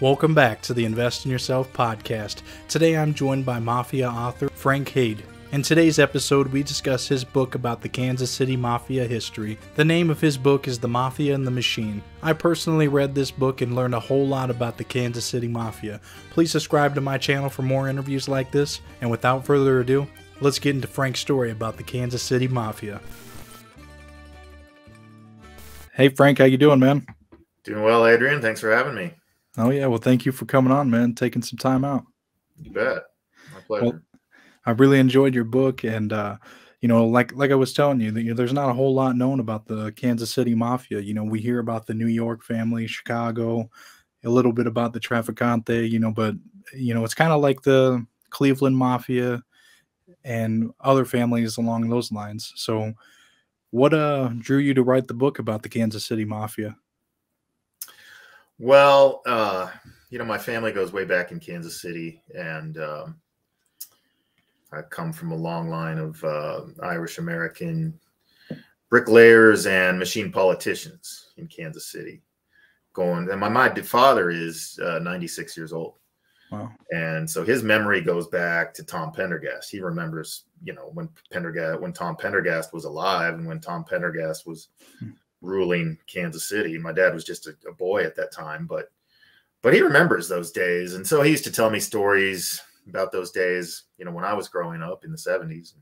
Welcome back to the Invest In Yourself Podcast. Today I'm joined by Mafia author Frank Hayde. In today's episode, we discuss his book about the Kansas City Mafia history. The name of his book is The Mafia and the Machine. I personally read this book and learned a whole lot about the Kansas City Mafia. Please subscribe to my channel for more interviews like this. And without further ado, let's get into Frank's story about the Kansas City Mafia. Hey Frank, how you doing, man? Doing well, Adrian. Thanks for having me. Oh yeah, well thank you for coming on, man, taking some time out. You bet. My pleasure. Well, I really enjoyed your book, and you know, like I was telling you, there's not a whole lot known about the Kansas City Mafia. You know, we hear about the New York family, Chicago, a little bit about the Trafficante, you know, but you know, it's kind of like the Cleveland Mafia and other families along those lines. So what drew you to write the book about the Kansas City Mafia? Well, you know, my family goes way back in Kansas City, and I come from a long line of Irish-American bricklayers and machine politicians in Kansas City. And my father is 96 years old. Wow. And so his memory goes back to Tom Pendergast. He remembers, you know, when Tom Pendergast was alive and when Tom Pendergast was ruling Kansas City. My dad was just a boy at that time, but he remembers those days. And so he used to tell me stories about those days, you know, when I was growing up in the 70s.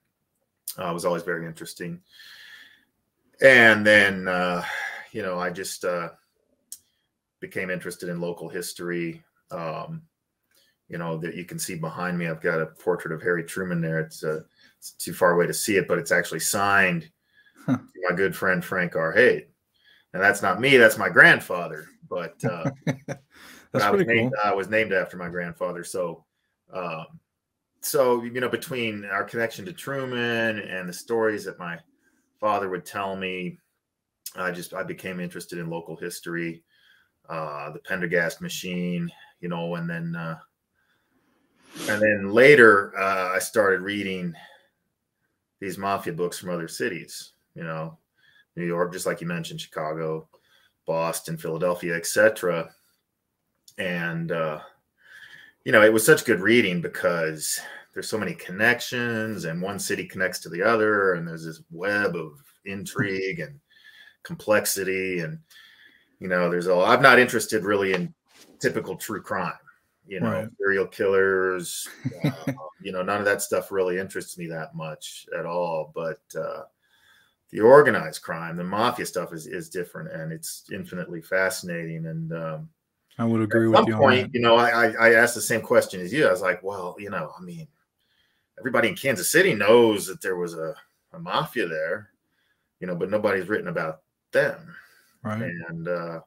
It was always very interesting. And then, you know, I just became interested in local history. You know, that you can see behind me, I've got a portrait of Harry Truman there. It's too far away to see it, but it's actually signed to my good friend Frank R. Hayde. And that's not me, that's my grandfather. But I was named after my grandfather. So you know, between our connection to Truman and the stories that my father would tell me, I became interested in local history, the Pendergast machine, you know, and then later, I started reading these mafia books from other cities, you know, New York, just like you mentioned, Chicago, Boston, Philadelphia, etc. And, you know, it was such good reading because there's so many connections, and one city connects to the other, and there's this web of intrigue and complexity. And, you know, I'm not interested really in typical true crime, you know, right, serial killers, you know, none of that stuff really interests me that much at all. But the organized crime, the mafia stuff is different, and it's infinitely fascinating. And, I would agree with you. At some point, you know, I asked the same question as you. I was like, well, you know, I mean, everybody in Kansas City knows that there was a mafia there, you know, but nobody's written about them. Right. And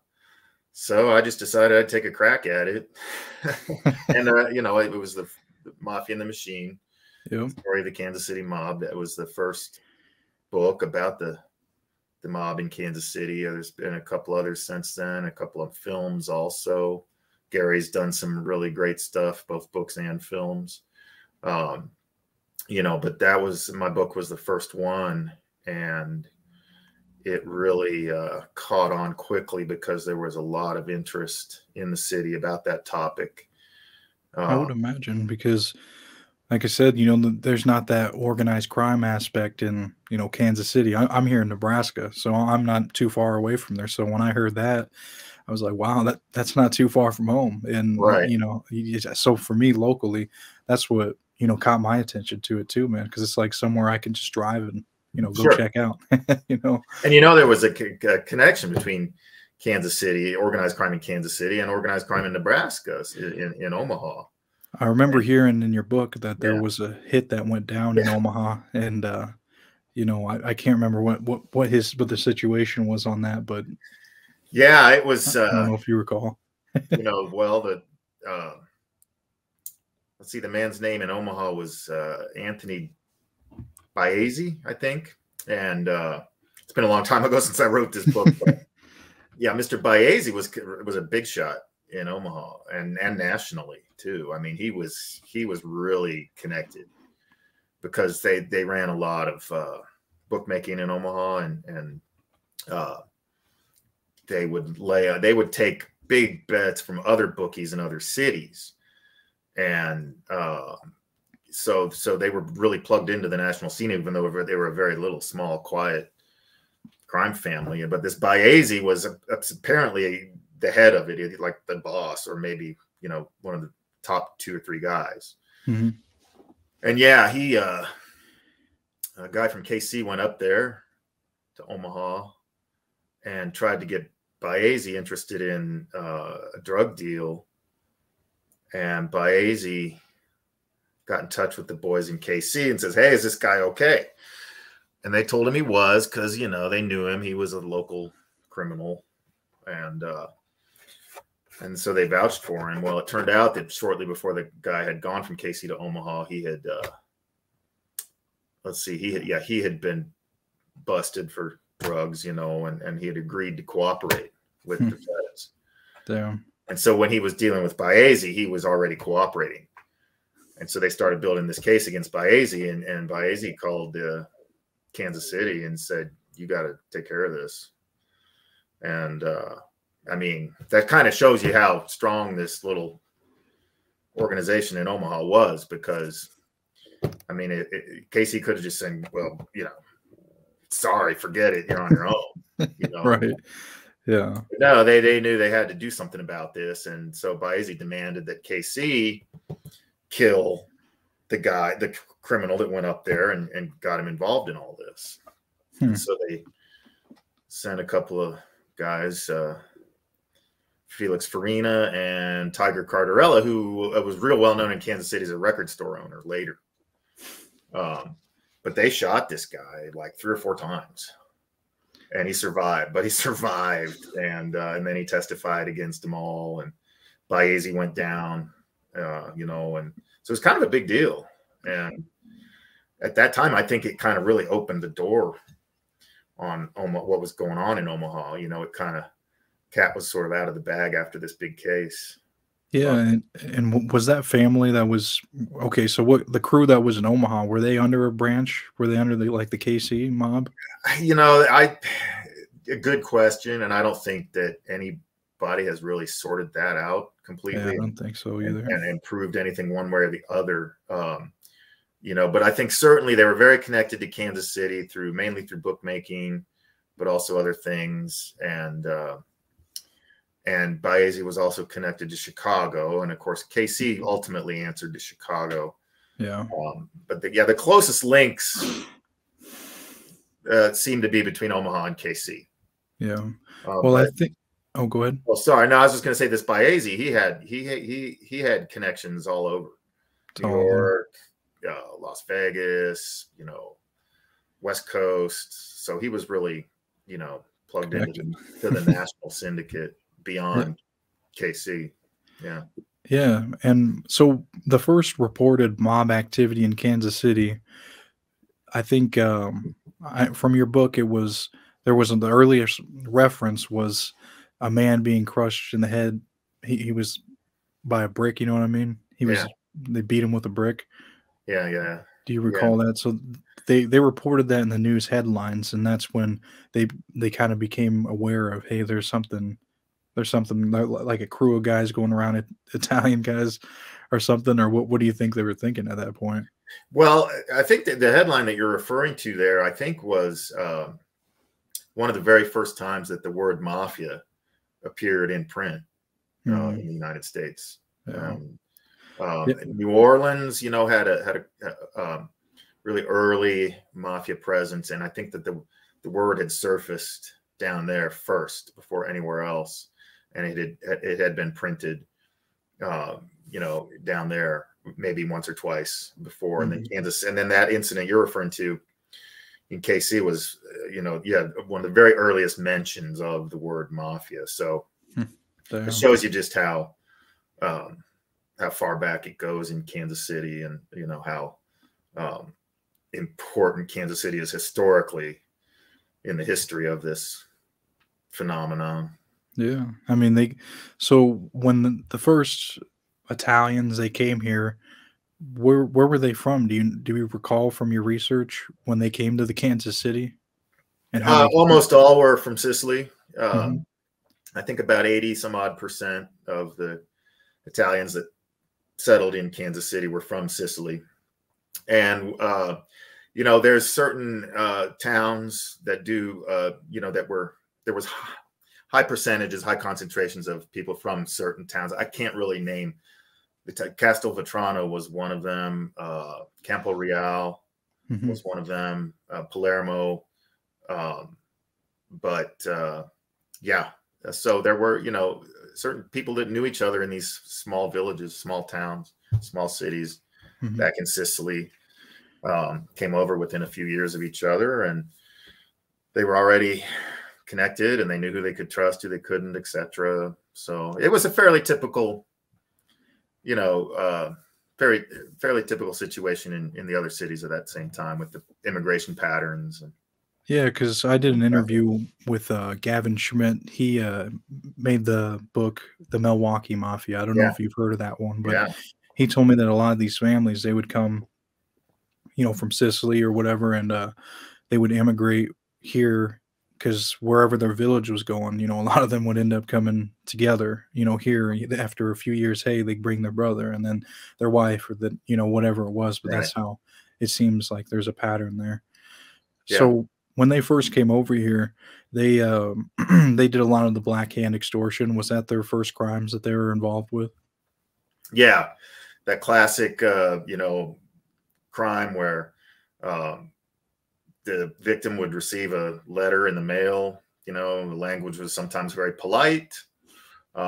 so I just decided I'd take a crack at it. And, you know, it was the Mafia and the Machine, yep, the story of the Kansas City mob. That was the first book about the mob in Kansas City. There's been a couple others since then, a couple of films also. Gary's done some really great stuff, both books and films. You know, but that was, my book was the first one, and it really caught on quickly because there was a lot of interest in the city about that topic. I would imagine, because like I said, you know, there's not that organized crime aspect in, you know, Kansas City. I'm here in Nebraska, so I'm not too far away from there. So when I heard that, I was like, wow, that's not too far from home. And, right, you know, so for me locally, that's what, you know, caught my attention to it too, man, because it's like somewhere I can just drive and, you know, go, sure, check out, you know. And, you know, there was a connection between Kansas City, organized crime in Kansas City, and organized crime in Nebraska, in Omaha. I remember hearing in your book that there, yeah, was a hit that went down, yeah, in Omaha, and you know, I can't remember what the situation was on that, but yeah, it was. I don't know if you recall. You know, well, let's see, the man's name in Omaha was Anthony Baezzi, I think, and it's been a long time ago since I wrote this book. But yeah, Mr. Baezzi was a big shot in Omaha and nationally too. I mean, he was really connected because they ran a lot of bookmaking in Omaha, and they would take big bets from other bookies in other cities. And so they were really plugged into the national scene, even though they were a very little, small, quiet crime family. But this Baezzi was apparently the head of it, like the boss, or maybe, you know, one of the top 2 or 3 guys. Mm-hmm. And yeah, he, a guy from KC went up there to Omaha and tried to get Baezzi interested in a drug deal. And Baezzi got in touch with the boys in KC and says, "Hey, is this guy okay?" And they told him he was, because, you know, they knew him. He was a local criminal. And so they vouched for him. Well, it turned out that shortly before the guy had gone from KC to Omaha, he had, he had been busted for drugs, you know, and he had agreed to cooperate with the feds. Damn. And so when he was dealing with Baezzi, he was already cooperating. And so they started building this case against Baezzi, and Baezzi called Kansas City and said, "You got to take care of this." And, I mean, that kind of shows you how strong this little organization in Omaha was, because, I mean, Casey could have just said, "Well, you know, sorry, forget it. You're on your own." You know? Right. Yeah. But no, they knew they had to do something about this. And so Baezzi demanded that KC kill the guy, the criminal that went up there and got him involved in all this. And so they sent a couple of guys, Felix Farina and Tiger Cardarella, who was real well known in Kansas City as a record store owner later. But they shot this guy like 3 or 4 times, and he survived. But he survived, and then he testified against them all, and Baezzi went down, you know, and so it's kind of a big deal. And at that time, I think it kind of really opened the door on Omaha, what was going on in Omaha. You know, it kind of, cat was sort of out of the bag after this big case. Yeah, and was that family that was okay? So what the crew that was in Omaha, were they under a branch? Were they under the KC mob? You know, a good question, and I don't think that anybody has really sorted that out completely. Yeah, I don't think so either, and proved anything one way or the other. You know, but I think certainly they were very connected to Kansas City mainly through bookmaking, but also other things. And Baezzi was also connected to Chicago, and of course KC ultimately answered to Chicago. Yeah. But the closest links seem to be between Omaha and KC. Yeah. Well, I think. Oh, go ahead. Well, sorry. No, I was just going to say this. Baezzi, he had connections all over New York, Las Vegas, you know, West Coast. So he was really, you know, plugged into the national syndicate beyond KC. Yeah. Yeah. And so the first reported mob activity in Kansas City, I think from your book, it was, the earliest reference was a man being crushed in the head. He was by a brick. You know what I mean? He was, they beat him with a brick. Yeah. Yeah. Do you recall that? So they reported that in the news headlines, and that's when they kind of became aware of, hey, there's something like a crew of guys going around, Italian guys or something, or what do you think they were thinking at that point? Well, I think that the headline that you're referring to there, I think was one of the very first times that the word mafia appeared in print in the United States. Yeah. New Orleans, you know, had a really early mafia presence. And I think that the word had surfaced down there first before anywhere else. And it had been printed, you know, down there maybe once or twice before. And then Kansas, and then that incident you're referring to in KC was, you know, one of the very earliest mentions of the word mafia. So it shows you just how far back it goes in Kansas City, and you know how important Kansas City is historically in the history of this phenomenon. Yeah, I mean, so when the first Italians, they came here, where were they from? Do you recall from your research when they came to the Kansas City? And almost all were from Sicily. I think about 80 some odd percent of the Italians that settled in Kansas City were from Sicily. And, you know, there's certain towns that do, you know, that were, there was high percentages, high concentrations of people from certain towns. I can't really name. Castel Vetrano was one of them. Campo Real was one of them. Palermo. Yeah, so there were, you know, certain people that knew each other in these small villages, small towns, small cities back in Sicily, came over within a few years of each other, and they were already connected and they knew who they could trust, who they couldn't, etc. So it was a fairly typical, you know, fairly typical situation in the other cities at that same time with the immigration patterns. And yeah, because I did an interview with Gavin Schmidt. He made the book, The Milwaukee Mafia. I don't know if you've heard of that one, but he told me that a lot of these families, they would come, you know, from Sicily or whatever, and they would immigrate here because wherever their village was going, you know, a lot of them would end up coming together, you know, here after a few years. Hey, they bring their brother and then their wife or the, you know, whatever it was. But that's how it seems like there's a pattern there. Yeah. So when they first came over here, they they did a lot of the Black Hand extortion. Was that their first crimes that they were involved with? Yeah, that classic, you know, crime where the victim would receive a letter in the mail. You know, the language was sometimes very polite, you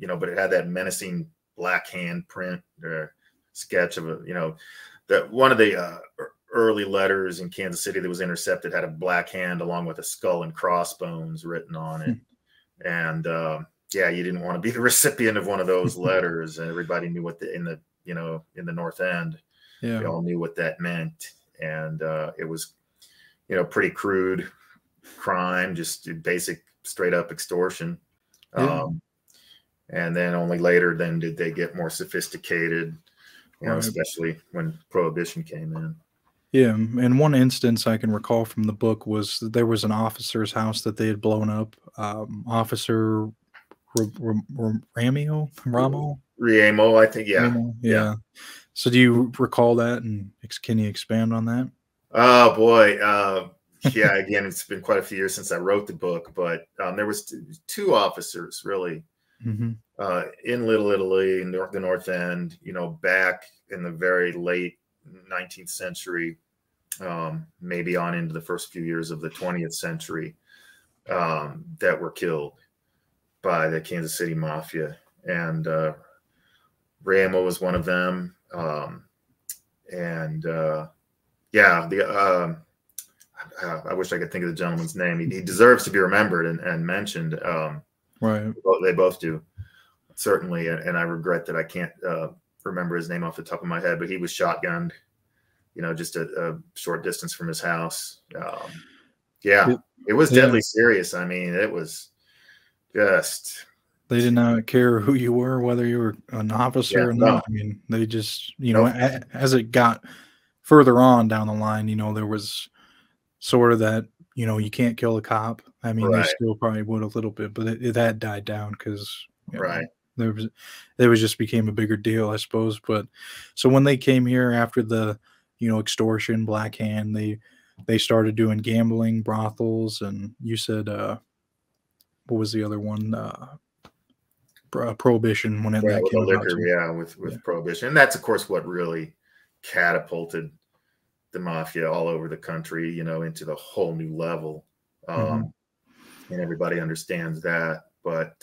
know, but it had that menacing black hand print or sketch of a, you know, that one of the early letters in Kansas City that was intercepted had a black hand along with a skull and crossbones written on it. And yeah, you didn't want to be the recipient of one of those letters. And everybody knew what the, in the, you know, in the North End, they all knew what that meant. And it was, you know, pretty crude crime, just basic straight up extortion. And then only later then did they get more sophisticated, you know, especially when Prohibition came in. Yeah, and one instance I can recall from the book was that there was an officer's house that they had blown up. Officer Ramo, I think, yeah. So do you recall that, and can you expand on that? Oh, boy. Yeah, again, it's been quite a few years since I wrote the book, but there was two officers, really, in Little Italy, in the North End, you know, back in the very late 19th century, maybe on into the first few years of the 20th century, that were killed by the Kansas City Mafia. And Ramo was one of them. Yeah, the I wish I could think of the gentleman's name. He deserves to be remembered and mentioned. Right. They both do, certainly. And I regret that I can't remember his name off the top of my head, but he was shotgunned, you know, just a short distance from his house. Yeah, it was deadly serious. I mean, it was just, they did not care who you were, whether you were an officer or not. I mean, they just, you know, as it got further on down the line, you know, there was sort of that, you know, you can't kill a cop. I mean, they still probably would a little bit, but it had died down because, you know, it just became a bigger deal, I suppose. But so when they came here after the, you know, extortion, black hand, they started doing gambling, brothels, and you said what was the other one? Prohibition. When it came with liquor, with Prohibition, and that's of course what really catapulted the mafia all over the country, you know, into the whole new level. And everybody understands that, but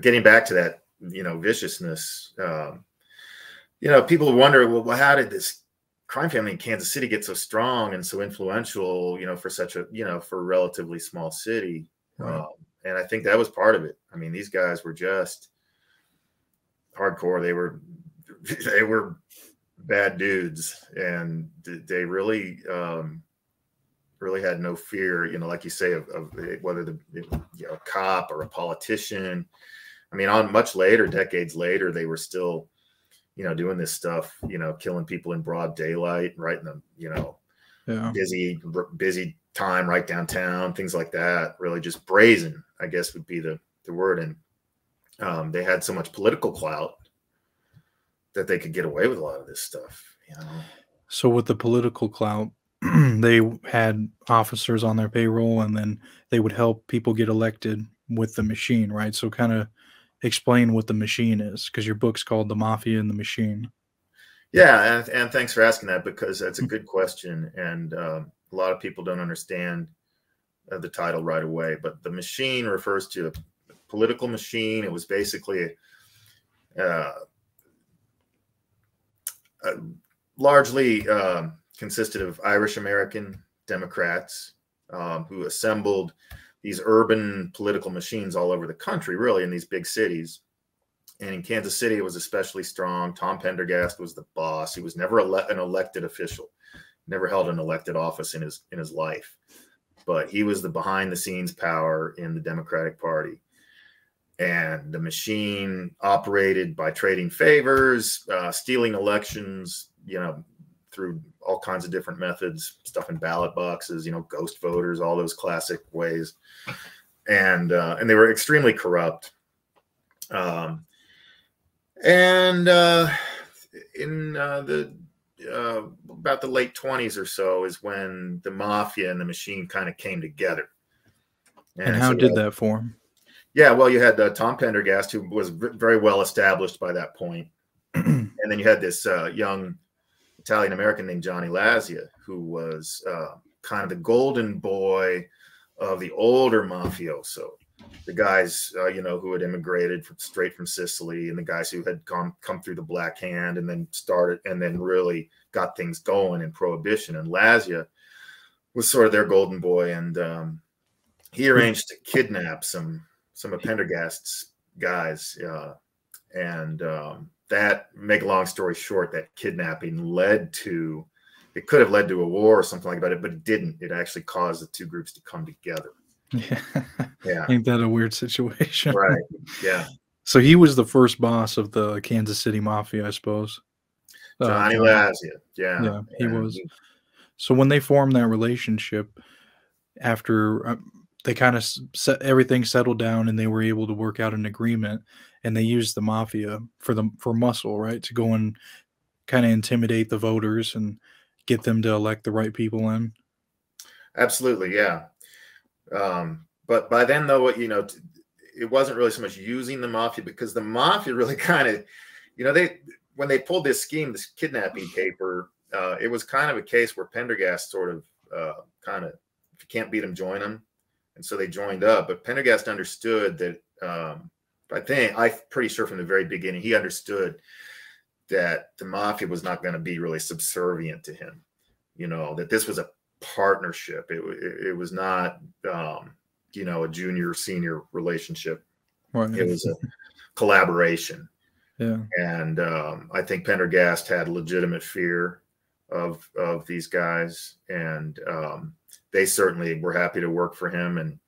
getting back to that, you know, viciousness, you know, people wonder, well, how did this crime family in Kansas City get so strong and so influential, you know, for such a, you know, for a relatively small city? And I think that was part of it. I mean, these guys were just hardcore. They were bad dudes, and they really, really had no fear, you know, like you say, of whether the, you know, a cop or a politician. I mean, on much later, decades later, they were still, you know, doing this stuff, you know, killing people in broad daylight, right in the, you know, busy time right downtown, things like that. Really just brazen, I guess, would be the the word. And they had so much political clout that they could get away with a lot of this stuff, you know. So with the political clout, they had officers on their payroll, and then they would help people get elected with the machine, right? So kind of explain what the machine is, because your book's called The Mafia and the Machine. Yeah, and thanks for asking that, because that's a good question. And a lot of people don't understand the title right away. But the machine refers to a political machine. It was basically largely consisted of Irish-American Democrats who assembled these urban political machines all over the country, really, in these big cities. And in Kansas City, it was especially strong. Tom Pendergast was the boss. He was never an elected official, never held an elected office in his life. But he was the behind-the-scenes power in the Democratic Party. And the machine operated by trading favors, stealing elections, you know, through all kinds of different methods, stuffing ballot boxes, you know, ghost voters, all those classic ways. And they were extremely corrupt. About the late 20s or so is when the Mafia and the Machine kind of came together. And how did that form? Yeah, well, you had Tom Pendergast, who was very well established by that point. And then you had this young Italian-American named Johnny Lazia, who was kind of the golden boy of the older mafioso. The guys, you know, who had immigrated straight from Sicily, and the guys who had come through the Black Hand and then started and then really got things going in Prohibition. And Lazia was sort of their golden boy. And he arranged to kidnap some of Pendergast's guys. That, make a long story short, that kidnapping led to, it could have led to a war or something like that, but it didn't. It actually caused the two groups to come together. Yeah. Yeah. Ain't that a weird situation? Right. Yeah. So he was the first boss of the Kansas City Mafia, I suppose. Johnny Lazia. Yeah. Yeah, he was. So when they formed that relationship, after they kind of set everything settled down and they were able to work out an agreement, and they used the Mafia for muscle, right? To go and kind of intimidate the voters and get them to elect the right people in. Absolutely. Yeah. But by then, though, you know, it wasn't really so much using the Mafia, because the Mafia really kind of, you know, when they pulled this scheme, this kidnapping paper, it was kind of a case where Pendergast sort of kind of, if you can't beat them, join them. And so they joined up. But Pendergast understood that, I think, I'm pretty sure from the very beginning, he understood that the Mafia was not going to be really subservient to him, you know, that this was a partnership. It was not, you know, a junior-senior relationship. Right. It was a collaboration. Yeah. And I think Pendergast had legitimate fear of these guys, and they certainly were happy to work for him, and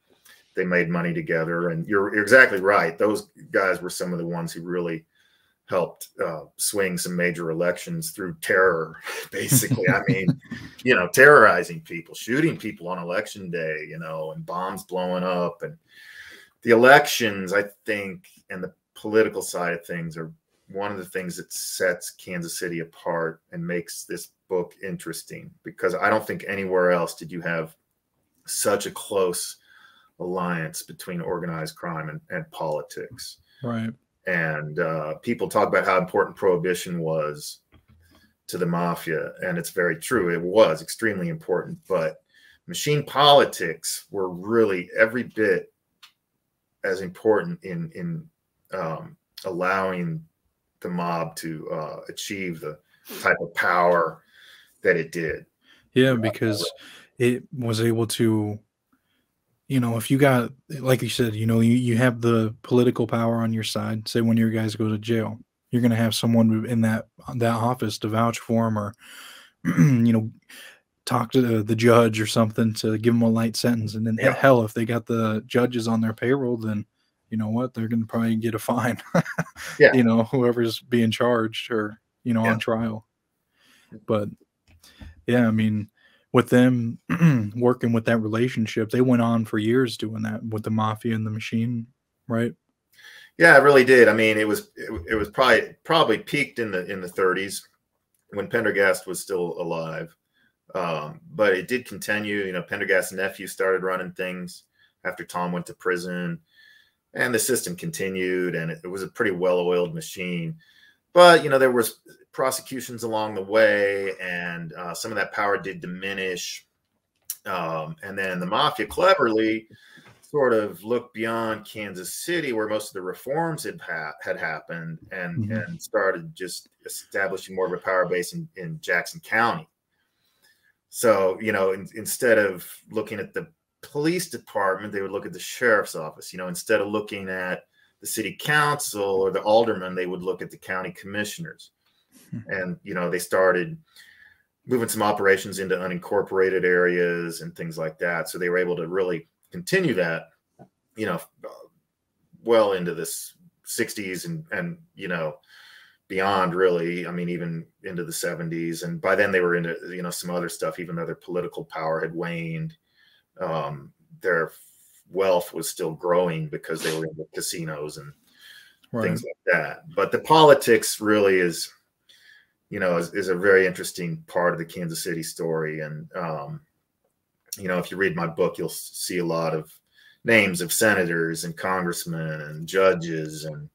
they made money together. And you're exactly right. Those guys were some of the ones who really helped swing some major elections through terror, basically. I mean, you know, terrorizing people, shooting people on election day, you know, and bombs blowing up. And the elections, I think, and the political side of things are one of the things that sets Kansas City apart and makes this book interesting, because I don't think anywhere else did you have such a close alliance between organized crime and politics. Right. And people talk about how important Prohibition was to the Mafia, and it's very true. It was extremely important, but machine politics were really every bit as important in allowing the mob to achieve the type of power that it did. Yeah, because it was able to, you know, if you got, like you said, you know, you have the political power on your side. Say one of your guys go to jail, you're going to have someone in that office to vouch for him, or, you know, talk to the judge or something to give him a light sentence. And then, yeah, hell, if they got the judges on their payroll, then you know what, they're going to probably get a fine. Yeah. You know, whoever's being charged or, you know, yeah, on trial. But yeah, I mean, with them working with that relationship, they went on for years doing that with the Mafia and the Machine right? Yeah, it really did. I mean, it was probably peaked in the 30s when Pendergast was still alive. But it did continue. You know, Pendergast's nephew started running things after Tom went to prison, and the system continued, and it was a pretty well-oiled machine. But, you know, there was prosecutions along the way, and some of that power did diminish. And then the mafia cleverly sort of looked beyond Kansas City, where most of the reforms had happened, and, mm-hmm. and started just establishing more of a power base in Jackson County. So, you know, instead of looking at the police department, they would look at the sheriff's office. You know, instead of looking at the city council or the aldermen, they would look at the county commissioners. And, you know, they started moving some operations into unincorporated areas and things like that. So they were able to really continue that, you know, well into the 60s and you know, beyond really. I mean, even into the 70s. And by then they were into, you know, some other stuff, even though their political power had waned. Their wealth was still growing because they were in the casinos and right. things like that. But the politics really is, you know, is a very interesting part of the Kansas City story. And, you know, if you read my book, you'll see a lot of names of senators and congressmen and judges. And,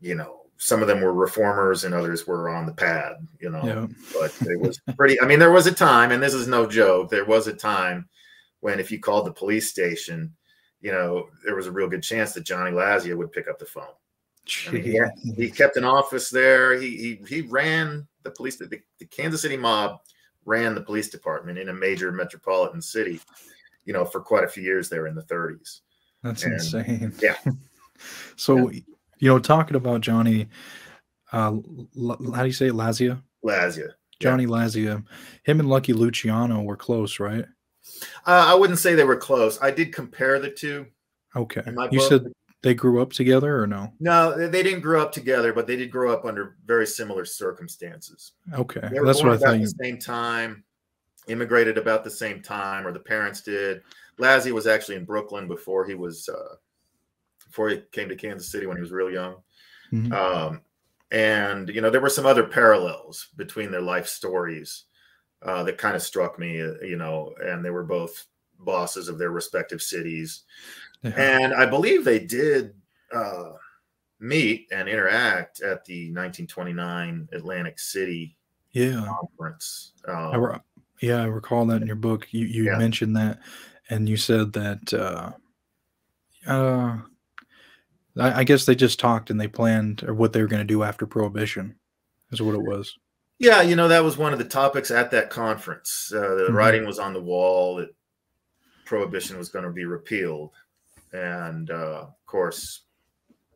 you know, some of them were reformers and others were on the pad, you know, yeah. but it was pretty, I mean, there was a time, and this is no joke, there was a time when if you called the police station, you know, there was a real good chance that Johnny Lazia would pick up the phone. I mean, he kept an office there. He ran the police. The Kansas City mob ran the police department in a major metropolitan city, you know, for quite a few years there in the 30s. That's insane. Yeah. So, yeah. you know, talking about Johnny, how do you say it? Lazia? Lazia. Johnny yeah. Lazia. Him and Lucky Luciano were close, right? I wouldn't say they were close. I did compare the two. Okay. You said they grew up together or no? No, they didn't grow up together, but they did grow up under very similar circumstances. Okay. They were that's born what I about thought. The same time, immigrated about the same time, or the parents did. Lazia was actually in Brooklyn before he was, before he came to Kansas City when he was real young. Mm-hmm. And, you know, there were some other parallels between their life stories that kind of struck me, you know, and they were both bosses of their respective cities. Yeah. And I believe they did meet and interact at the 1929 Atlantic City yeah. conference. I recall that in your book. You yeah. mentioned that, and you said that I guess they just talked and they planned or what they were going to do after Prohibition is what it was. Yeah, you know, that was one of the topics at that conference. The mm-hmm. writing was on the wall that Prohibition was going to be repealed. And, of course,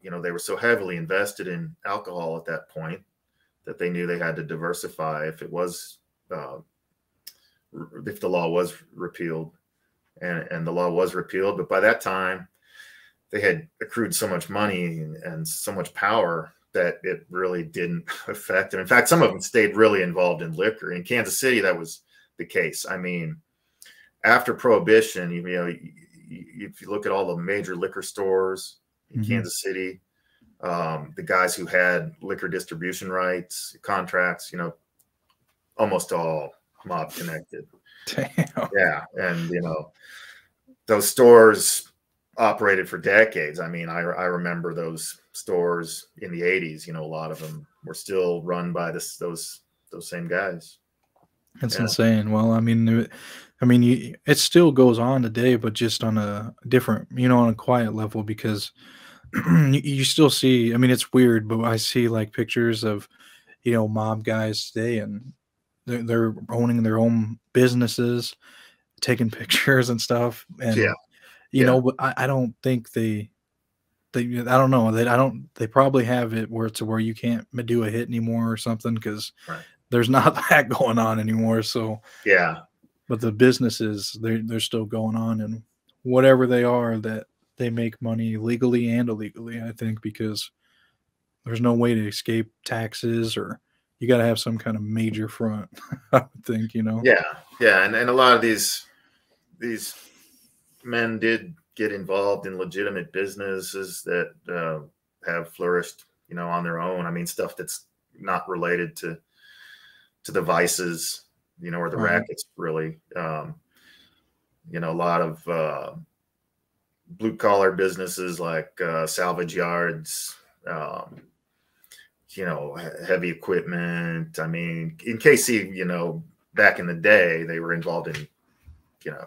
you know, they were so heavily invested in alcohol at that point that they knew they had to diversify if it was, if the law was repealed, and the law was repealed. But by that time they had accrued so much money and so much power that it really didn't affect them. In fact, some of them stayed really involved in liquor. In Kansas City, that was the case. I mean, after Prohibition, you know, if you look at all the major liquor stores in mm-hmm. Kansas City, the guys who had liquor distribution rights, contracts, you know, almost all mob connected. Damn. Yeah. And, you know, those stores operated for decades. I mean, I remember those stores in the 80s, you know, a lot of them were still run by those same guys. That's yeah. insane. Well, I mean, it still goes on today, but just on a different, you know, on a quiet level, because you still see, I mean, it's weird, but I see like pictures of, you know, mob guys today, and they're owning their own businesses, taking pictures and stuff. And, yeah. you yeah. know, but I don't think they probably have it where it's where you can't do a hit anymore or something, because right. there's not that going on anymore. So, yeah. But the businesses, they're still going on, and whatever they are, that they make money legally and illegally, I think, because there's no way to escape taxes, or you got to have some kind of major front, I would think, you know? Yeah. Yeah. And a lot of these men did get involved in legitimate businesses that have flourished, you know, on their own. I mean, stuff that's not related to the vices, you know, or the rackets, really. You know, a lot of blue collar businesses like salvage yards, you know, heavy equipment. I mean, in KC, you know, back in the day, they were involved in, you know,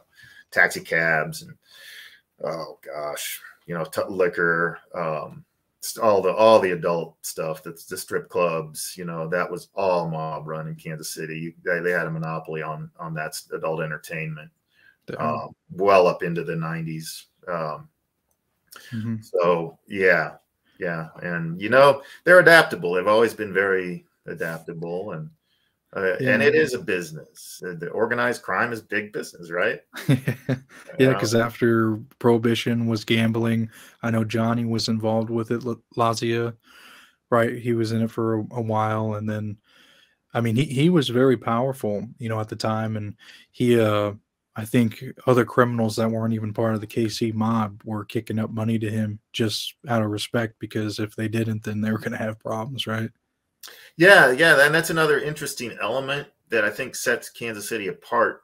taxi cabs and, oh gosh, you know, liquor, all the adult stuff, that's the strip clubs, you know, that was all mob run in Kansas City. They had a monopoly on that adult entertainment, well up into the 90s. So yeah. And, you know, they're adaptable. They've always been very adaptable, and it is a business. The organized crime is big business, right? Yeah, because after Prohibition was gambling. I know Johnny was involved with it, Lazia, right? He was in it for a while, and then, I mean, he was very powerful, you know, at the time, and he, I think, other criminals that weren't even part of the KC mob were kicking up money to him just out of respect, because if they didn't, then they were going to have problems, right? Yeah, and that's another interesting element that I think sets Kansas City apart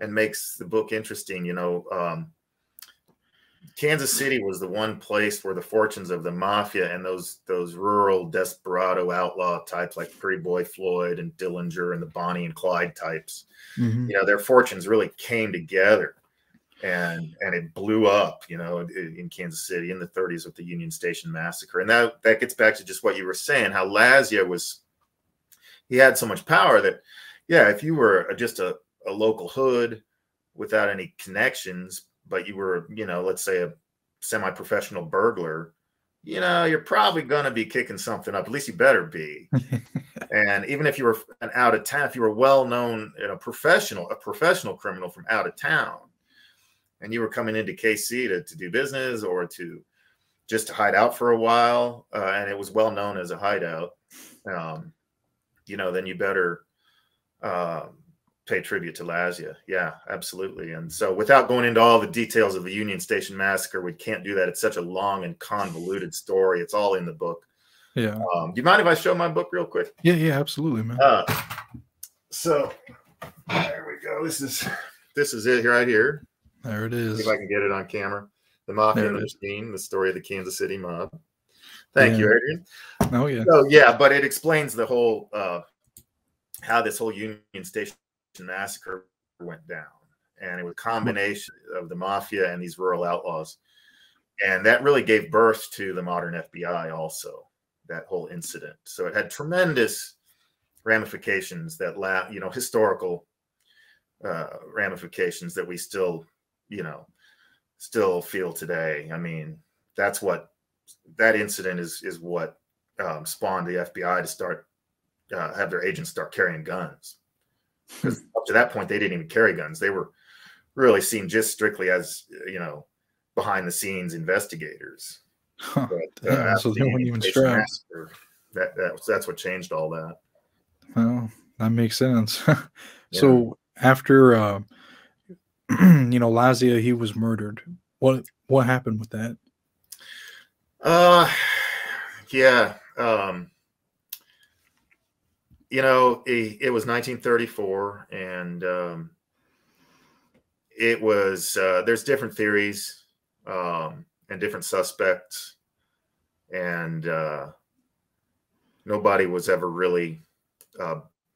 and makes the book interesting. You know, Kansas City was the one place where the fortunes of the mafia and those rural desperado outlaw types like Pretty Boy Floyd and Dillinger and the Bonnie and Clyde types, you know, their fortunes really came together, and it blew up, you know, in Kansas City in the 30s with the Union Station massacre. And that gets back to just what you were saying, how Lazia he had so much power that, yeah, if you were just a local hood without any connections, but you were, you know, let's say a semi-professional burglar, you know, you're probably going to be kicking something up. At least you better be. And even if you were an out of town, if you were well-known, you know, a professional criminal from out of town, and you were coming into KC to do business or to just to hide out for a while, and it was well known as a hideout, you know, then you better pay tribute to Lazia. Yeah, absolutely. And so without going into all the details of the Union Station massacre, we can't do that. It's such a long and convoluted story. It's all in the book. Yeah. Do you mind if I show my book real quick? Yeah, absolutely, man. So there we go. This is it right here. There it is. See if I can get it on camera. The Mafia and the Machine, the story of the Kansas City mob. Thank you, Adrian. Oh, yeah. So, yeah, but it explains the whole, how this whole Union Station massacre went down. And it was a combination of the Mafia and these rural outlaws. And that really gave birth to the modern FBI also, that whole incident. So it had tremendous ramifications that, you know, historical ramifications that we still, you know, still feel today. I mean, that's what that incident is what spawned the FBI to start have their agents start carrying guns, because up to that point they didn't even carry guns. They were really seen just strictly as, you know, behind the scenes investigators. But, so they weren't even strapped. That's what changed all that. Well, that makes sense. So after you know, Lazia, he was murdered. What happened with that? You know, it was 1934, and it was there's different theories and different suspects, and nobody was ever really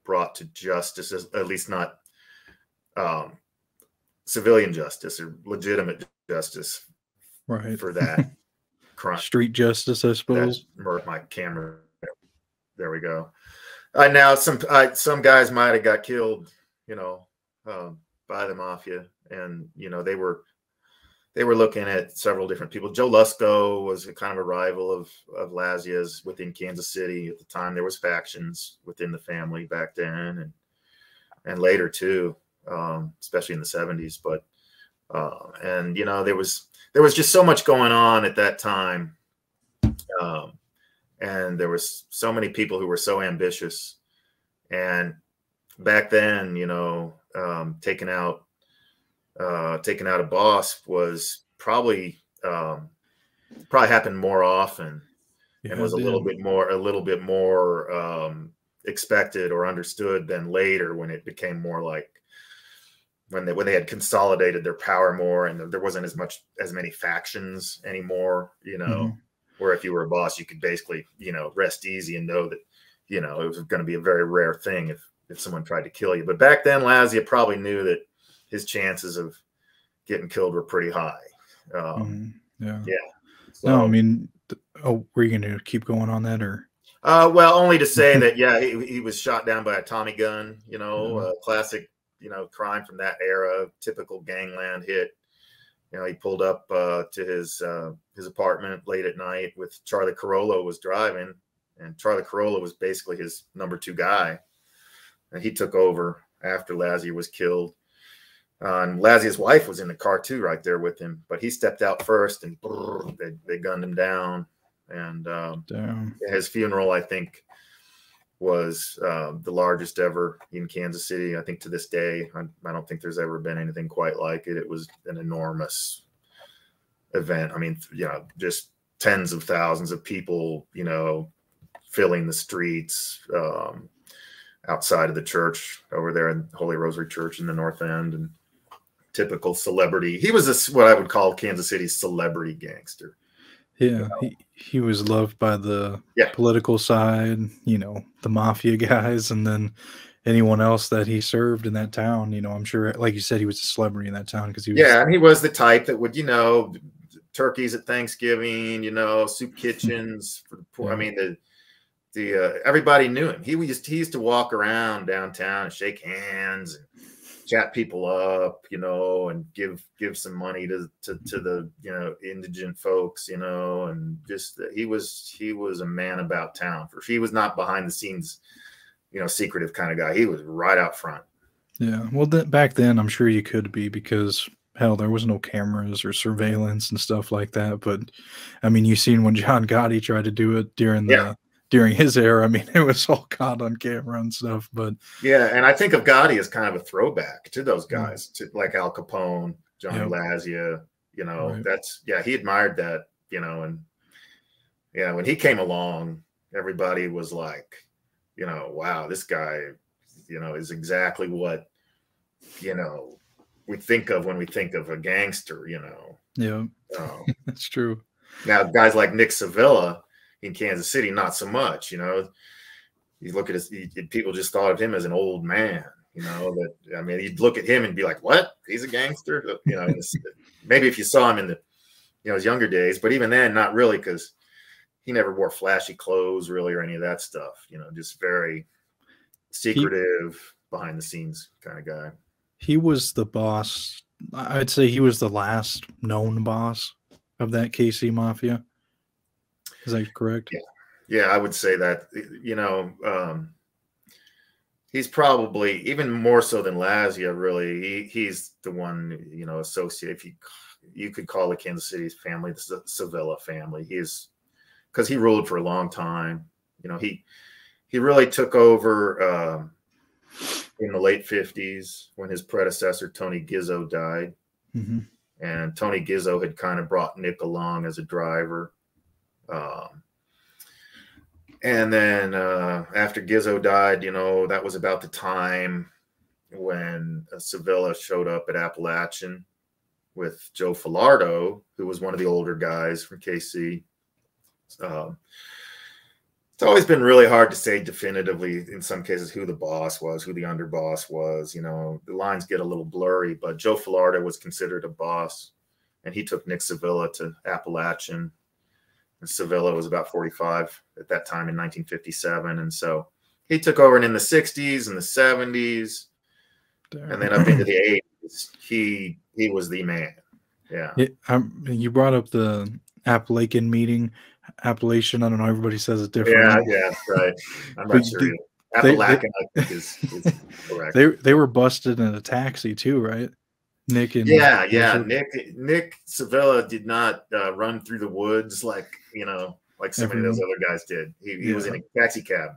brought to justice, at least not civilian justice or legitimate justice, right, for that crime. Street justice, I suppose. My camera. There we go. Now some guys might have got killed, you know, by the mafia, and you know they were looking at several different people. Joe Lusco was kind of a rival of Lazia's within Kansas City at the time. There was factions within the family back then, and later too. Especially in the 70s, but and you know there was just so much going on at that time, and there was so many people who were so ambitious, and back then, you know, taking out a boss was probably happened more often, and was a little bit more expected or understood than later, when it became more like when they had consolidated their power more, and there wasn't as many factions anymore, you know, where if you were a boss, you could basically, you know, rest easy and know that, you know, it was going to be a very rare thing if someone tried to kill you. But back then, Lazia probably knew that his chances of getting killed were pretty high. So, no, I mean, were you going to keep going on that, or? Well, only to say that, yeah, he was shot down by a Tommy gun, you know, classic, you know, crime from that era, typical gangland hit. You know, he pulled up to his apartment late at night with Charlie Carollo was driving, and Charlie Carollo was basically his #2 guy. And he took over after Lazia was killed. And Lazia's wife was in the car too, right there with him. But he stepped out first, and they gunned him down. And his funeral, I think, was the largest ever in Kansas City. I think to this day, I don't think there's ever been anything quite like it. It was an enormous event. I mean, you know, just tens of thousands of people, you know, filling the streets outside of the church over there in Holy Rosary Church in the North End, and typical celebrity. He was what I would call Kansas City's celebrity gangster. Yeah, you know? he was loved by the political side, you know, the mafia guys, and then anyone else that he served in that town. You know, I'm sure, like you said, he was a celebrity in that town because he was. Yeah, and he was the type that would, you know, turkeys at Thanksgiving, you know, soup kitchens for the poor. I mean, everybody knew him. He used to walk around downtown and shake hands and chat people up, you know, and give some money to the, you know, indigent folks, you know, and just he was a man about town. He was not behind the scenes, you know, secretive kind of guy. He was right out front. Yeah, well, back then, I'm sure you could be, because hell, there was no cameras or surveillance and stuff like that. But I mean, you seen when John Gotti tried to do it during his era. I mean, it was all caught on camera and stuff, but yeah. And I think of Gotti as kind of a throwback to those guys, to like Al Capone, Johnny Lazia, you know, that's, yeah, he admired that, you know, and yeah, when he came along, everybody was like, you know, wow, this guy, you know, is exactly what, you know, we think of when we think of a gangster, you know? Yeah. That's true. Now guys like Nick Civella, in Kansas City, not so much, you know. You look at his, people just thought of him as an old man, you know. That, I mean, you'd look at him and be like, "What? He's a gangster?" You know, maybe if you saw him in the, you know, his younger days, but even then, not really, because he never wore flashy clothes, really, or any of that stuff. You know, just very secretive, behind the scenes kind of guy. He was the boss. I'd say he was the last known boss of that KC Mafia. Is that correct? Yeah, I would say that, you know, he's probably even more so than Lazia, really. He's the one, you know, associate, if you could call the Kansas City's family the Civella family. Because he ruled for a long time. You know, he really took over in the late 50s when his predecessor, Tony Gizzo, died. And Tony Gizzo had kind of brought Nick along as a driver. And then after Gizzo died, you know, that was about the time when Civella showed up at Appalachian with Joe Filardo, who was one of the older guys from KC. It's always been really hard to say definitively in some cases who the boss was, who the underboss was. You know, the lines get a little blurry, but Joe Filardo was considered a boss, and he took Nick Civella to Appalachian. And Civella was about 45 at that time in 1957. And so he took over, and in the 60s and the 70s, and then up into the 80s, he was the man. Yeah. You brought up the Appalachian. I don't know. Everybody says it differently. Yeah, yeah, right. I'm not sure. Appalachian, I think, is correct. They were busted in a taxi too, right? Nick and Nick Civella did not run through the woods like, you know, like so many of those other guys did. He was in a taxi cab,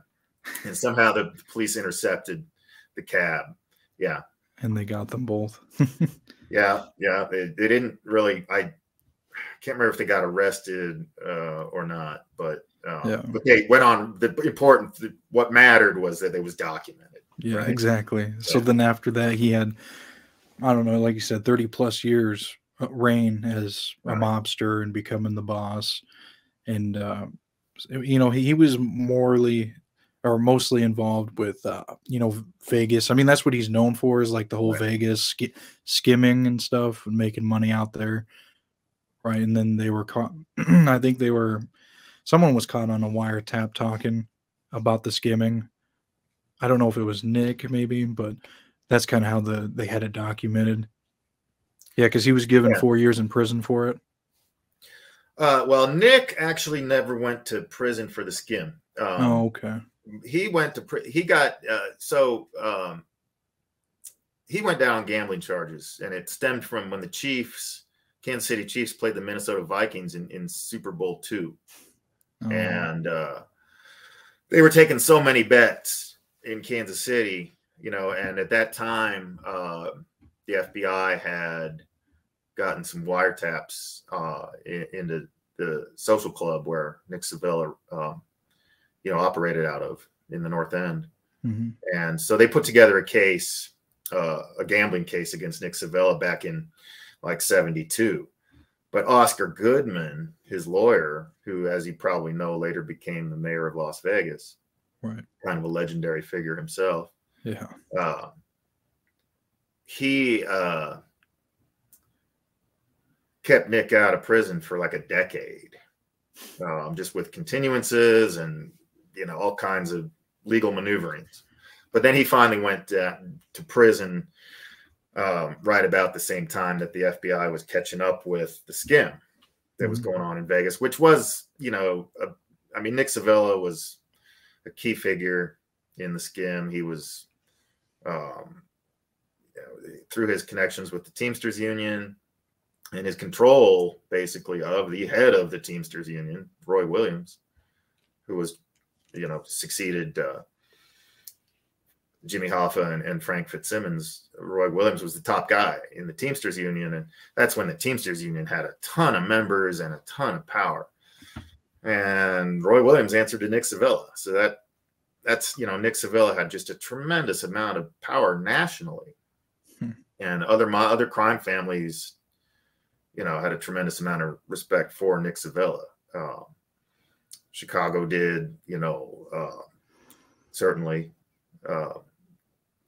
and somehow the police intercepted the cab. Yeah, and they got them both. Yeah, yeah. They didn't really. I can't remember if they got arrested or not, but they went on. The important, what mattered was that it was documented. Yeah, right? Exactly. So then after that, he had, I don't know, like you said, 30 plus years reign as a mobster and becoming the boss. And, you know, he was morally or mostly involved with, you know, Vegas. I mean, that's what he's known for, is like the whole Vegas skimming and stuff and making money out there. Right. And then they were caught. I think they were, someone was caught on a wiretap talking about the skimming. I don't know if it was Nick maybe, but that's kind of how they had it documented. Yeah. 'Cause he was given 4 years in prison for it. Well, Nick actually never went to prison for the skim. Oh, okay. He went to, he went down on gambling charges, and it stemmed from when the Chiefs, Kansas City Chiefs, played the Minnesota Vikings in Super Bowl II. Oh. And they were taking so many bets in Kansas City, you know, and at that time the FBI had gotten some wiretaps into the social club where Nick Civella, you know, operated out of in the North End. Mm-hmm. And so they put together a case, a gambling case against Nick Civella back in like 72. But Oscar Goodman, his lawyer, who, as you probably know, later became the mayor of Las Vegas, right, kind of a legendary figure himself. Yeah. He kept Nick out of prison for like a decade, just with continuances and, you know, all kinds of legal maneuverings. But then he finally went to prison right about the same time that the FBI was catching up with the skim that was going on in Vegas, which was, you know, I mean, Nick Civella was a key figure in the skim. He was, you know, through his connections with the Teamsters Union and his control, basically, of the head of the Teamsters Union, Roy Williams, who was, you know, succeeded Jimmy Hoffa and Frank Fitzsimmons. Roy Williams was the top guy in the Teamsters Union. And that's when the Teamsters Union had a ton of members and a ton of power. And Roy Williams answered to Nick Civella. So that's, you know, Nick Civella had just a tremendous amount of power nationally. Hmm. And other crime families, you know, had a tremendous amount of respect for Nick Civella. Chicago did, you know, certainly.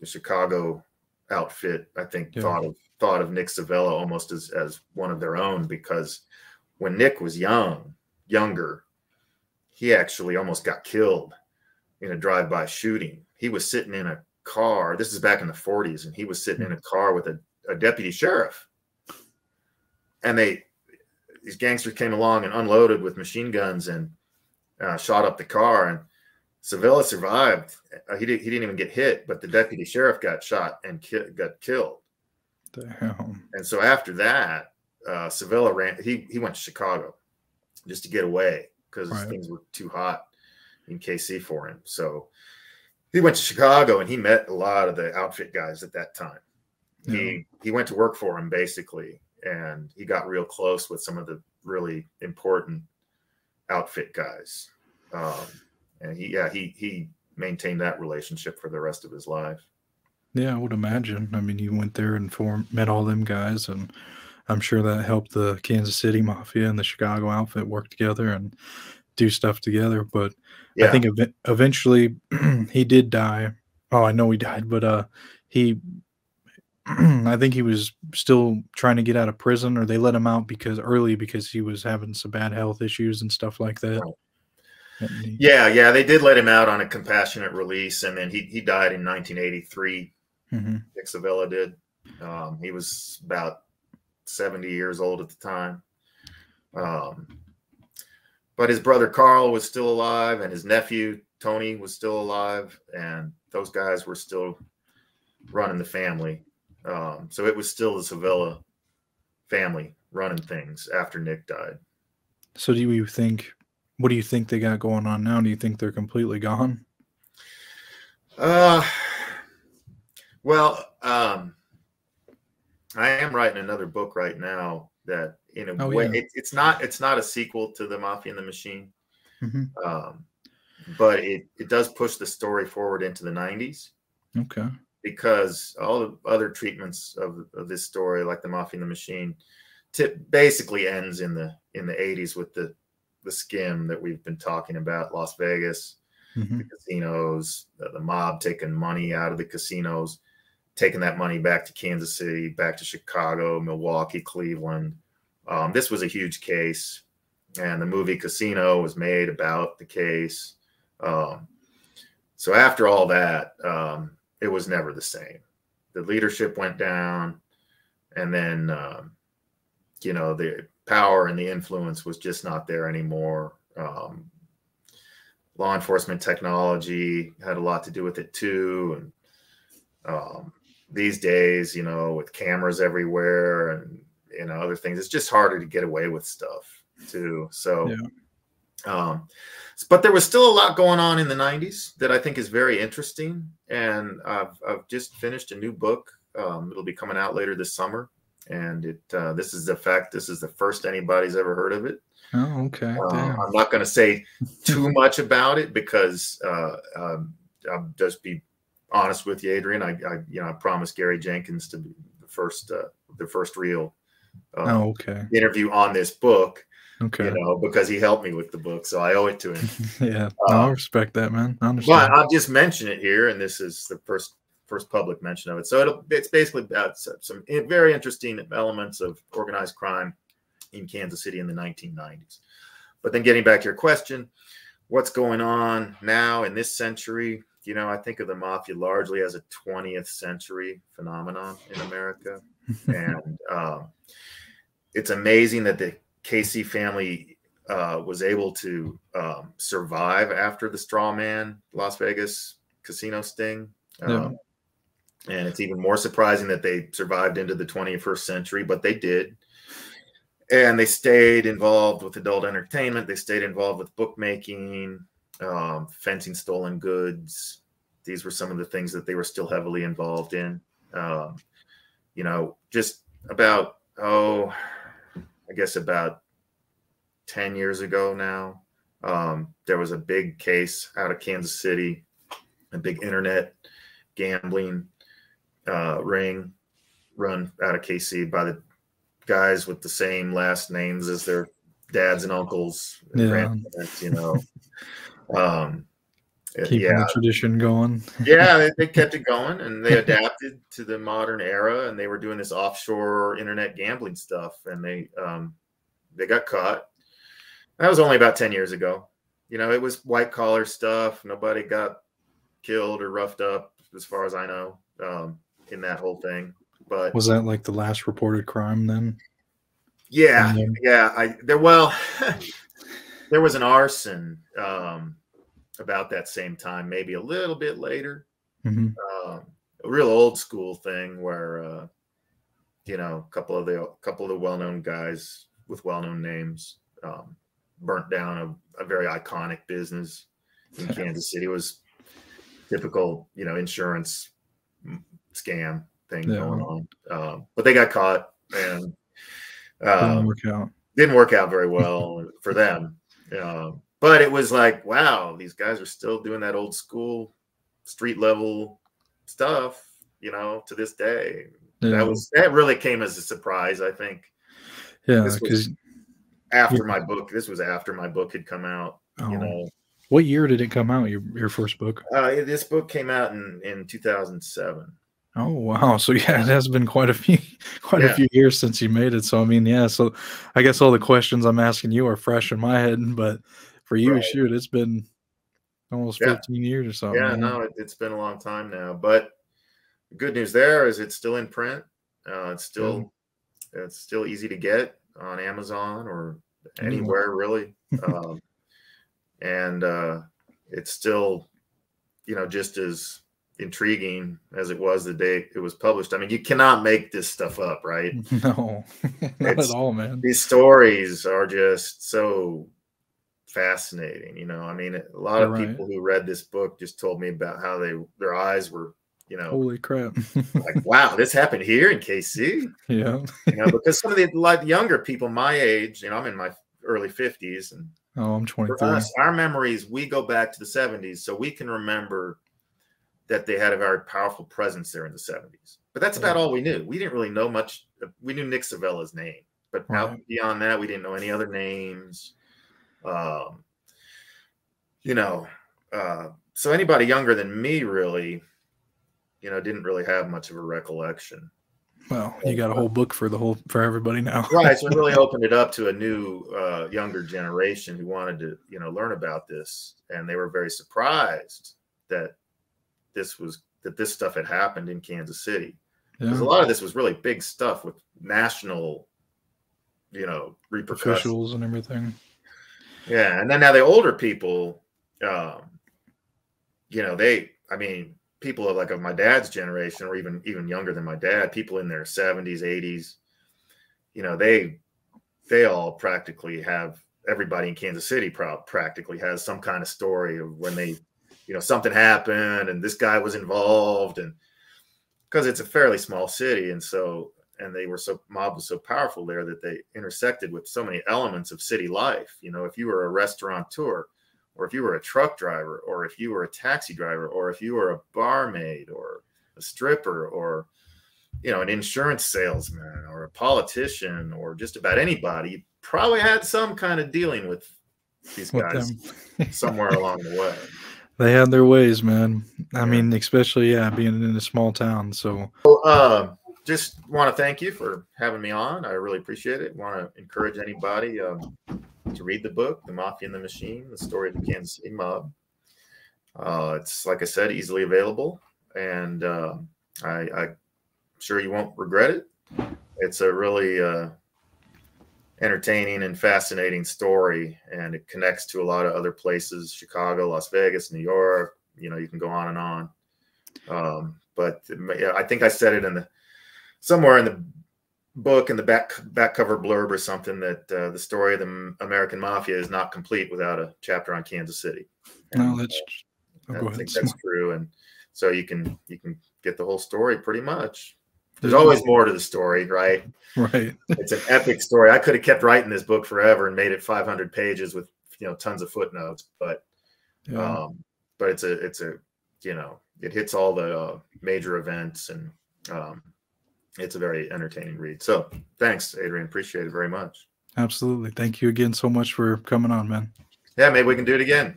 The Chicago outfit, I think, thought of Nick Civella almost as one of their own, because when Nick was younger, he actually almost got killed in a drive-by shooting. He was sitting in a car. This is back in the 40s, and he was sitting in a car with a deputy sheriff. And these gangsters came along and unloaded with machine guns and shot up the car. And Civella survived. He didn't even get hit, but the deputy sheriff got shot and got killed. Damn. And so after that, Civella ran. He went to Chicago just to get away, because things were too hot in KC for him. So he went to Chicago, and he met a lot of the outfit guys at that time. Yeah. He went to work for him, basically, and he got real close with some of the really important outfit guys. And he maintained that relationship for the rest of his life. Yeah, I would imagine. I mean, he went there and met all them guys, and I'm sure that helped the Kansas City Mafia and the Chicago outfit work together and do stuff together. But I think eventually he did die. Oh, I know he died, but he I think he was still trying to get out of prison, or they let him out early because he was having some bad health issues and stuff like that. Right. Yeah, they did let him out on a compassionate release, and then he died in 1983. Nick Civella did. He was about 70 years old at the time. But his brother Carl was still alive, and his nephew Tony was still alive, and those guys were still running the family. So it was still the Civella family running things after Nick died. So what do you think they got going on now? Do you think they're completely gone? I am writing another book right now that in a way. Yeah. It's not a sequel to The Mafia and the Machine, mm-hmm. But it does push the story forward into the 90s. Okay. Because all the other treatments of this story, like The Mafia and the Machine, basically ends in the 80s with the skim that we've been talking about, Las Vegas, mm-hmm. the casinos, the mob taking money out of the casinos, taking that money back to Kansas City, back to Chicago, Milwaukee, Cleveland. This was a huge case, and the movie Casino was made about the case. So after all that, it was never the same. The leadership went down, and then, you know, the power and the influence was just not there anymore. Law enforcement technology had a lot to do with it too. And these days, you know, with cameras everywhere and, you know, other things, it's just harder to get away with stuff too. So, yeah. But there was still a lot going on in the 90s that I think is very interesting. And I've just finished a new book. It'll be coming out later this summer. And this is the first anybody's ever heard of it. Oh, okay. I'm not going to say too much about it because I'll just be honest with you, Adrian. I promised Gary Jenkins to be the first real interview on this book. Okay. You know, because he helped me with the book, so I owe it to him. Yeah, I respect that, man. I understand. But I'll just mention it here, and this is the first public mention of it. So it's basically about some very interesting elements of organized crime in Kansas City in the 1990s. But then getting back to your question, what's going on now in this century? You know, I think of the mafia largely as a 20th century phenomenon in America. And it's amazing that the Casey family was able to survive after the straw man Las Vegas casino sting. Yeah. And it's even more surprising that they survived into the 21st century, but they did. And they stayed involved with adult entertainment. They stayed involved with bookmaking, fencing stolen goods. These were some of the things that they were still heavily involved in. You know, just about, I guess about 10 years ago now, there was a big case out of Kansas City, a big internet gambling ring run out of KC by the guys with the same last names as their dads and uncles, and yeah. grandparents, you know. Keeping the tradition going. Yeah, they kept it going, and they adapted to the modern era, and they were doing this offshore internet gambling stuff, and they got caught. That was only about 10 years ago. You know, it was white-collar stuff. Nobody got killed or roughed up, as far as I know, in that whole thing. But was that like the last reported crime then? Yeah, there was an arson about that same time, maybe a little bit later. Mm-hmm. A real old school thing where you know, a couple of the well-known guys with well-known names burnt down a very iconic business in Kansas City. It was typical, you know, insurance scam thing going on. But they got caught, and didn't work out very well for them. But it was like, wow, these guys are still doing that old school street level stuff, you know, to this day. Yeah. That really came as a surprise, I think. Yeah, because this was after my book had come out. Oh. You know, what year did it come out, your first book? This book came out in 2007. Oh, wow. So, yeah, it has been quite a few years since you made it. So, I mean, yeah. So, I guess all the questions I'm asking you are fresh in my head. But for you, shoot, it's been almost 15 years or so. Yeah, man. No, it's been a long time now. But the good news there is it's still in print. It's still easy to get on Amazon or anywhere, really. And it's still, you know, just as intriguing as it was the day it was published. I mean, you cannot make this stuff up, right? No, not at all, man. These stories are just so fascinating. You know, I mean, a lot of people who read this book just told me about how their eyes were you know, holy crap. Like, wow, this happened here in KC. Yeah. You know, because some of the younger people my age, you know, I'm in my early 50s. And oh, I'm 23. For us, our memories, we go back to the 70s. So we can remember that they had a very powerful presence there in the 70s. But that's about all we knew. We didn't really know much. We knew Nick Civella's name. But now beyond that, we didn't know any other names. You know, so anybody younger than me really, you know, didn't really have much of a recollection. Well, you got a whole book for the whole, for everybody now. Right. So it really opened it up to a new, younger generation who wanted to, you know, learn about this. And they were very surprised that this was, that this stuff had happened in Kansas City. Because a lot of this was really big stuff with national, you know, repercussions. Officials and everything. Yeah. And then now the older people, you know, they, I mean, people of like of my dad's generation, or even younger than my dad, people in their 70s, 80s, you know, they all practically have, everybody in Kansas City practically has some kind of story of when they, you know, something happened and this guy was involved, and because it's a fairly small city. And so, and they were so, mob was so powerful there that they intersected with so many elements of city life. You know, if you were a restaurateur, or if you were a truck driver, or if you were a taxi driver, or if you were a barmaid or a stripper, or, you know, an insurance salesman or a politician, or just about anybody, you probably had some kind of dealing with these guys somewhere along the way. They had their ways, man. I mean, especially, being in a small town. So, just want to thank you for having me on. I really appreciate it. Want to encourage anybody, to read the book, The Mafia and the Machine, The Story of the Kansas City Mob. It's, like I said, easily available. And I'm sure you won't regret it. It's a really entertaining and fascinating story. And it connects to a lot of other places, Chicago, Las Vegas, New York. You know, you can go on and on. But I think I said it in the somewhere in the book, in the back cover blurb or something, that the story of the American Mafia is not complete without a chapter on Kansas City. And, no, I think that's true. And so you can get the whole story pretty much. There's always more to the story, right? Right. It's an epic story. I could have kept writing this book forever and made it 500 pages with, you know, tons of footnotes, but it's a, you know, it hits all the major events, and it's a very entertaining read. So thanks, Adrian. Appreciate it very much. Absolutely. Thank you again so much for coming on, man. Yeah, maybe we can do it again.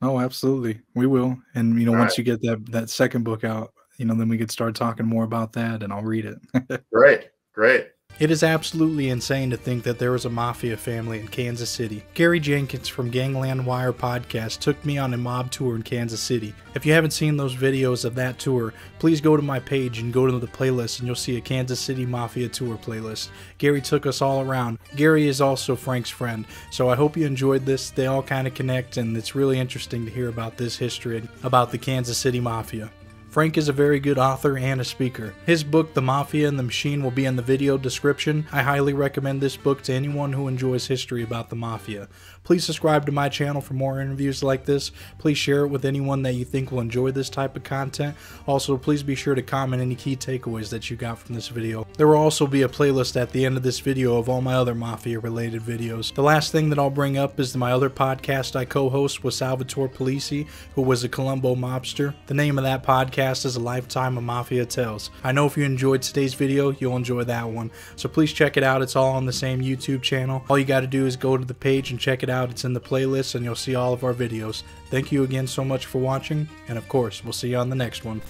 Oh, absolutely. We will. And, you know, once you get that second book out, you know, then we could start talking more about that, and I'll read it. Great. Great. It is absolutely insane to think that there was a mafia family in Kansas City. Gary Jenkins from Gangland Wire Podcast took me on a mob tour in Kansas City. If you haven't seen those videos of that tour, please go to my page and go to the playlist, and you'll see a Kansas City Mafia tour playlist. Gary took us all around. Gary is also Frank's friend, so I hope you enjoyed this. They all kind of connect, and it's really interesting to hear about this history about the Kansas City Mafia. Frank is a very good author and a speaker. His book, The Mafia and the Machine, will be in the video description. I highly recommend this book to anyone who enjoys history about the Mafia. Please subscribe to my channel for more interviews like this. Please share it with anyone that you think will enjoy this type of content. Also, please be sure to comment any key takeaways that you got from this video. There will also be a playlist at the end of this video of all my other Mafia-related videos. The last thing that I'll bring up is my other podcast I co-host with Salvatore Polizzi, who was a Colombo mobster. The name of that podcast is A Lifetime of Mafia Tales. I know if you enjoyed today's video, you'll enjoy that one, so please check it out. It's all on the same YouTube channel. All you got to do is go to the page and check it out. It's in the playlist, and you'll see all of our videos. Thank you again so much for watching, and of course, we'll see you on the next one.